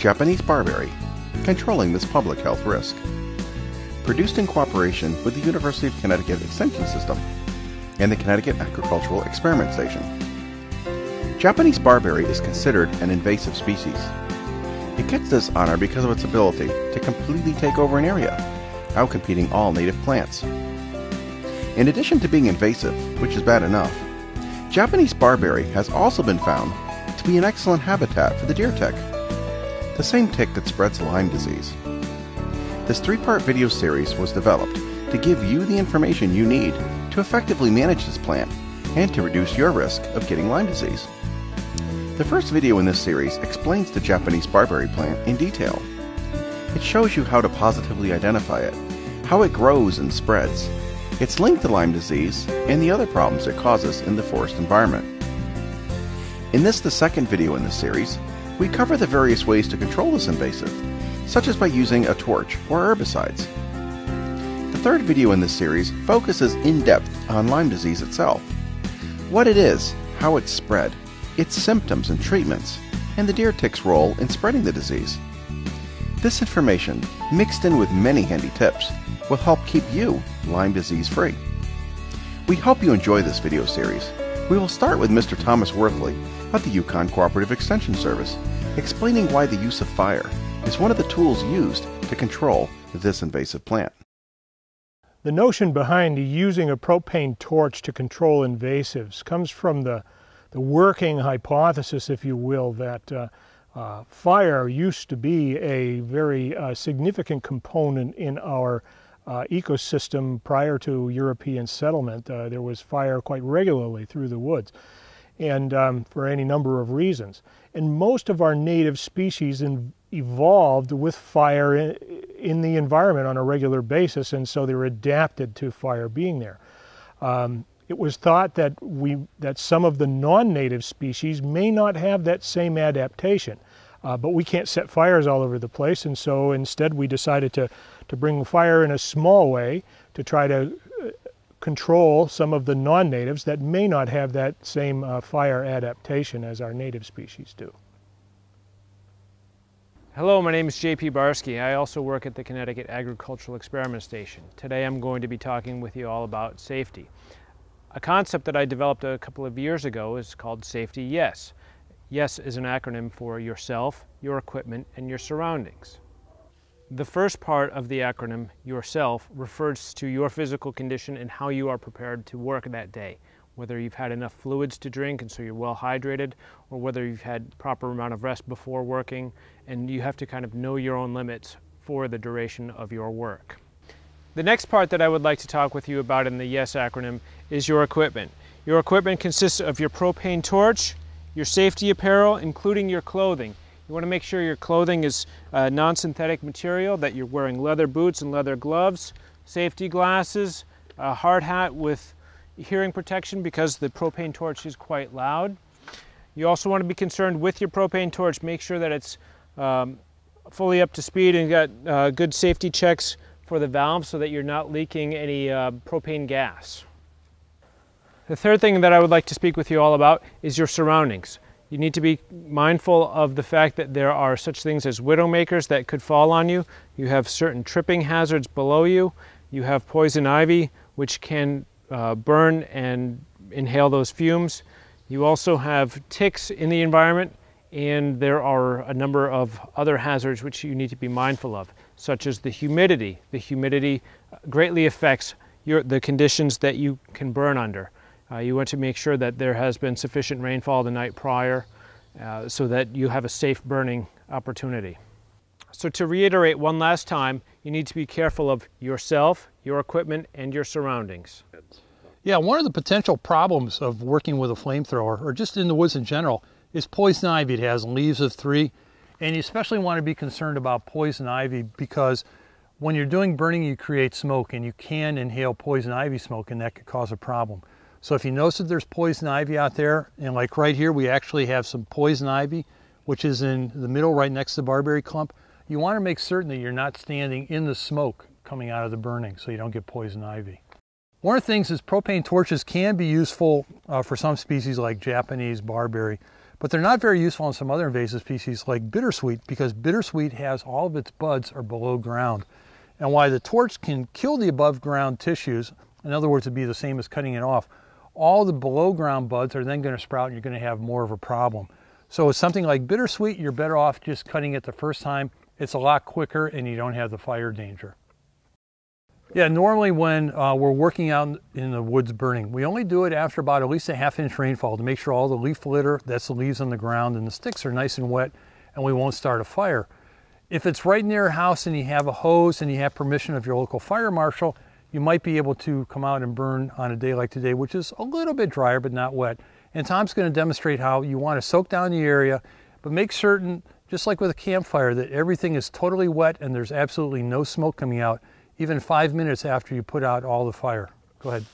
Japanese Barberry, Controlling This Public Health Risk. Produced in cooperation with the University of Connecticut Extension System and the Connecticut Agricultural Experiment Station. Japanese barberry is considered an invasive species. It gets this honor because of its ability to completely take over an area, outcompeting all native plants. In addition to being invasive, which is bad enough, Japanese barberry has also been found to be an excellent habitat for the deer tick, the same tick that spreads Lyme disease. This three-part video series was developed to give you the information you need to effectively manage this plant and to reduce your risk of getting Lyme disease. The first video in this series explains the Japanese barberry plant in detail. It shows you how to positively identify it, how it grows and spreads, its link to Lyme disease, and the other problems it causes in the forest environment. In this, the second video in this series, we cover the various ways to control this invasive, such as by using a torch or herbicides. The third video in this series focuses in depth on Lyme disease itself, what it is, how it's spread, its symptoms and treatments, and the deer tick's role in spreading the disease. This information, mixed in with many handy tips, will help keep you Lyme disease free. We hope you enjoy this video series. We will start with Mr. Thomas Worthley of the Yukon Cooperative Extension Service, explaining why the use of fire is one of the tools used to control this invasive plant. The notion behind using a propane torch to control invasives comes from the working hypothesis, if you will, that fire used to be a very significant component in our ecosystem prior to European settlement. There was fire quite regularly through the woods, and for any number of reasons. And most of our native species evolved with fire in the environment on a regular basis, and so they were adapted to fire being there. It was thought that some of the non-native species may not have that same adaptation, but we can't set fires all over the place, and so instead we decided to bring fire in a small way to try to control some of the non-natives that may not have that same fire adaptation as our native species do. Hello, my name is J.P. Barsky. I also work at the Connecticut Agricultural Experiment Station. Today I'm going to be talking with you all about safety. A concept that I developed a couple of years ago is called Safety Yes. Yes is an acronym for yourself, your equipment, and your surroundings. The first part of the acronym, yourself, refers to your physical condition and how you are prepared to work that day, whether you've had enough fluids to drink and so you're well hydrated, or whether you've had proper amount of rest before working, and you have to kind of know your own limits for the duration of your work. The next part that I would like to talk with you about in the YES acronym is your equipment. Your equipment consists of your propane torch, your safety apparel, including your clothing. You want to make sure your clothing is non-synthetic material, that you're wearing leather boots and leather gloves, safety glasses, a hard hat with hearing protection because the propane torch is quite loud. You also want to be concerned with your propane torch. Make sure that it's fully up to speed and got good safety checks for the valve so that you're not leaking any propane gas. The third thing that I would like to speak with you all about is your surroundings. You need to be mindful of the fact that there are such things as widowmakers that could fall on you. You have certain tripping hazards below you. You have poison ivy, which can burn and inhale those fumes. You also have ticks in the environment, and there are a number of other hazards which you need to be mindful of, such as the humidity. The humidity greatly affects the conditions that you can burn under. You want to make sure that there has been sufficient rainfall the night prior so that you have a safe burning opportunity. So to reiterate one last time, you need to be careful of yourself, your equipment, and your surroundings. Yeah, one of the potential problems of working with a flamethrower, or just in the woods in general, is poison ivy. It has leaves of three. And you especially want to be concerned about poison ivy because when you're doing burning, you create smoke, and you can inhale poison ivy smoke, and that could cause a problem. So if you notice that there's poison ivy out there, and like right here, we actually have some poison ivy, which is in the middle right next to the barberry clump, you want to make certain that you're not standing in the smoke coming out of the burning so you don't get poison ivy. One of the things is propane torches can be useful for some species like Japanese barberry, But they're not very useful on some other invasive species like bittersweet, because bittersweet has all of its buds are below ground. And while the torch can kill the above ground tissues, in other words, it'd be the same as cutting it off, all the below ground buds are then going to sprout and you're going to have more of a problem. So with something like bittersweet, you're better off just cutting it the first time. It's a lot quicker and you don't have the fire danger. Yeah, normally when we're working out in the woods burning, we only do it after about at least a half-inch rainfall to make sure all the leaf litter, that's the leaves on the ground, and the sticks are nice and wet, and we won't start a fire. If it's right near a house and you have a hose and you have permission of your local fire marshal, you might be able to come out and burn on a day like today, which is a little bit drier but not wet. And Tom's going to demonstrate how you want to soak down the area, but make certain, just like with a campfire, that everything is totally wet and there's absolutely no smoke coming out, even 5 minutes after you put out all the fire. Go ahead.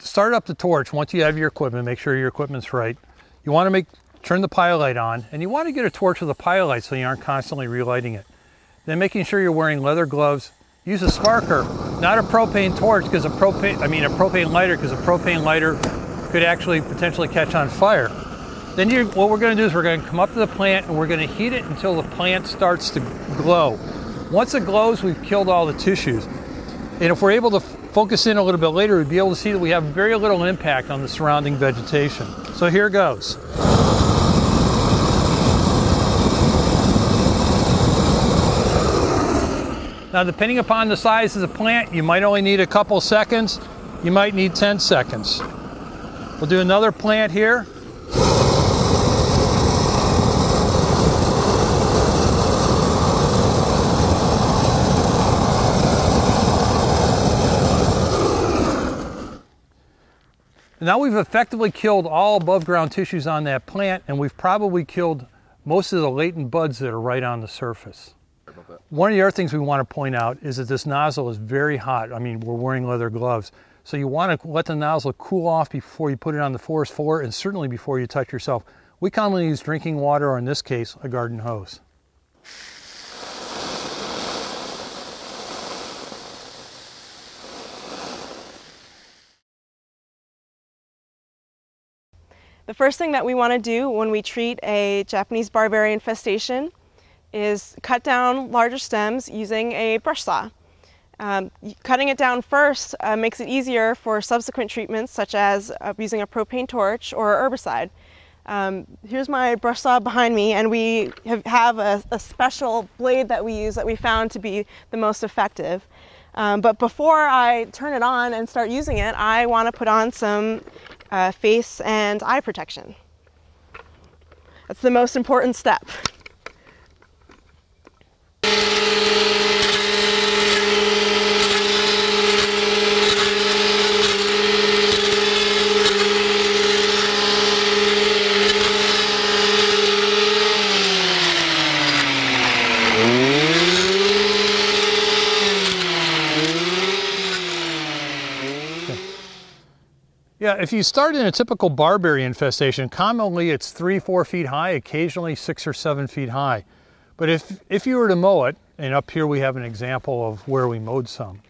Start up the torch once you have your equipment. Make sure your equipment's right. You want to turn the pile light on, and you want to get a torch with a pile light so you aren't constantly relighting it. Then making sure you're wearing leather gloves. Use a sparker, not a propane torch, because a propane lighter, because a propane lighter could actually potentially catch on fire. Then what we're going to do is we're going to come up to the plant and we're going to heat it until the plant starts to glow. Once it glows, we've killed all the tissues. And if we're able to focus in a little bit later, we'd be able to see that we have very little impact on the surrounding vegetation. So here goes. Now, depending upon the size of the plant, you might only need a couple seconds. You might need 10 seconds. We'll do another plant here. Now we've effectively killed all above ground tissues on that plant, and we've probably killed most of the latent buds that are right on the surface. One of the other things we want to point out is that this nozzle is very hot. I mean, we're wearing leather gloves. So you want to let the nozzle cool off before you put it on the forest floor, and certainly before you touch yourself. We commonly use drinking water, or in this case, a garden hose. The first thing that we want to do when we treat a Japanese barberry infestation is cut down larger stems using a brush saw. Cutting it down first makes it easier for subsequent treatments, such as using a propane torch or herbicide. Here's my brush saw behind me, and we have a special blade that we use that we found to be the most effective. But before I turn it on and start using it, I want to put on some face and eye protection. That's the most important step. Yeah, if you start in a typical barberry infestation, commonly it's 3-4 feet high, occasionally 6 or 7 feet high. But if you were to mow it, and up here we have an example of where we mowed some.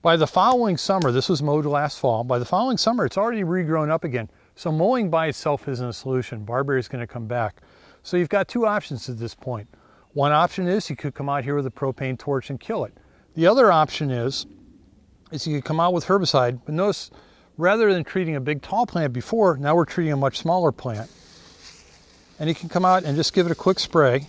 By the following summer, this was mowed last fall, by the following summer it's already regrown up again. So mowing by itself isn't a solution. Barberry is going to come back. So you've got two options at this point. One option is you could come out here with a propane torch and kill it. The other option is you could come out with herbicide, but notice rather than treating a big tall plant before, now we're treating a much smaller plant. And you can come out and just give it a quick spray.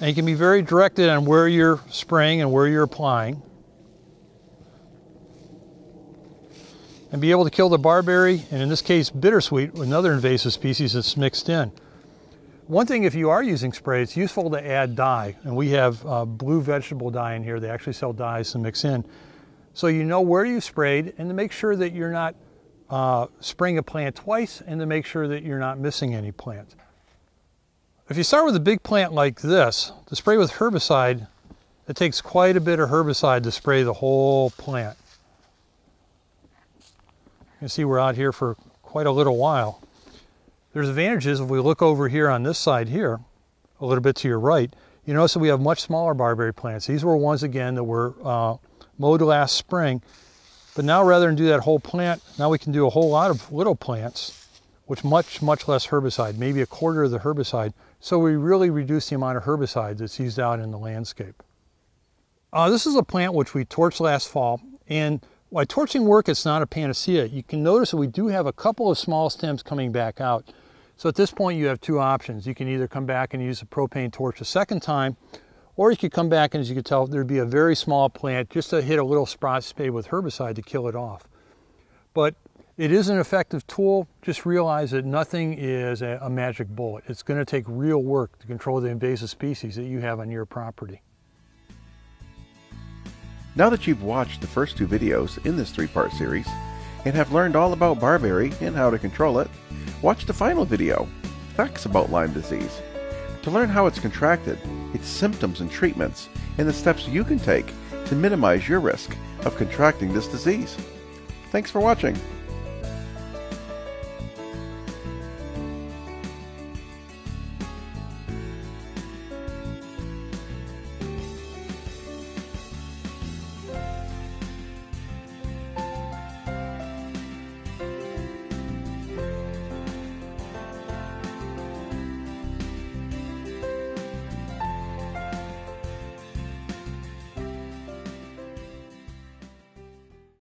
And you can be very directed on where you're spraying and where you're applying. And be able to kill the barberry, and in this case bittersweet, another invasive species that's mixed in. One thing, if you are using spray, it's useful to add dye, and we have blue vegetable dye in here. They actually sell dyes to mix in. So you know where you sprayed, and to make sure that you're not spraying a plant twice, and to make sure that you're not missing any plants. If you start with a big plant like this, to spray with herbicide, it takes quite a bit of herbicide to spray the whole plant. You can see we're out here for quite a little while. There's advantages if we look over here on this side here, a little bit to your right, you notice that we have much smaller barberry plants. These were ones again that were mowed last spring, but now rather than do that whole plant, now we can do a whole lot of little plants with much, much less herbicide, maybe a quarter of the herbicide. So we really reduce the amount of herbicide that's used out in the landscape. This is a plant which we torched last fall, and while torching work, it's not a panacea. You can notice that we do have a couple of small stems coming back out. So at this point you have two options. You can either come back and use a propane torch a second time, or you could come back and, as you can tell, there'd be a very small plant just to hit a little spot spade with herbicide to kill it off. But it is an effective tool. Just realize that nothing is a magic bullet. It's going to take real work to control the invasive species that you have on your property. Now that you've watched the first two videos in this three-part series and have learned all about barberry and how to control it, watch the final video, Facts About Lyme Disease, to learn how it's contracted, its symptoms and treatments, and the steps you can take to minimize your risk of contracting this disease. Thanks for watching.